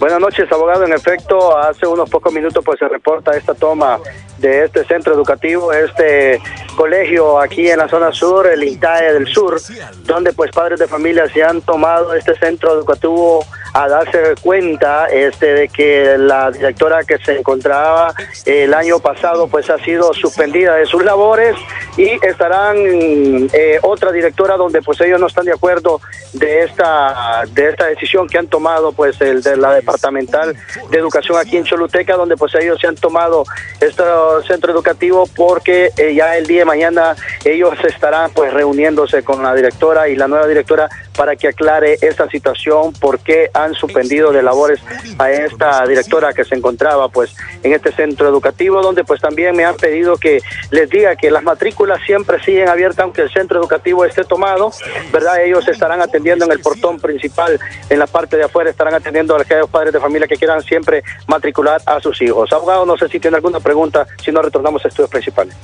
Buenas noches, abogado. En efecto, hace unos pocos minutos pues se reporta esta toma de este centro educativo, este colegio aquí en la zona sur, el Intae del sur, donde pues padres de familia se han tomado este centro educativo a darse cuenta de que la directora que se encontraba el año pasado pues ha sido suspendida de sus labores y estarán otra directora donde pues ellos no están de acuerdo de esta decisión que han tomado pues el de la departamental de educación aquí en Choluteca, donde pues ellos se han tomado este centro educativo porque ya el día de mañana ellos estarán pues reuniéndose con la directora y la nueva directora para que aclare esta situación, porque han suspendido de labores a esta directora que se encontraba pues en este centro educativo, donde pues también me han pedido que les diga que las matrículas siempre siguen abiertas aunque el centro educativo esté tomado, ¿verdad? Ellos estarán atendiendo en el portón principal, en la parte de afuera estarán atendiendo a aquellos padres de familia que quieran siempre matricular a sus hijos. Abogado, no sé si tiene alguna pregunta, si no retornamos a estudios principales.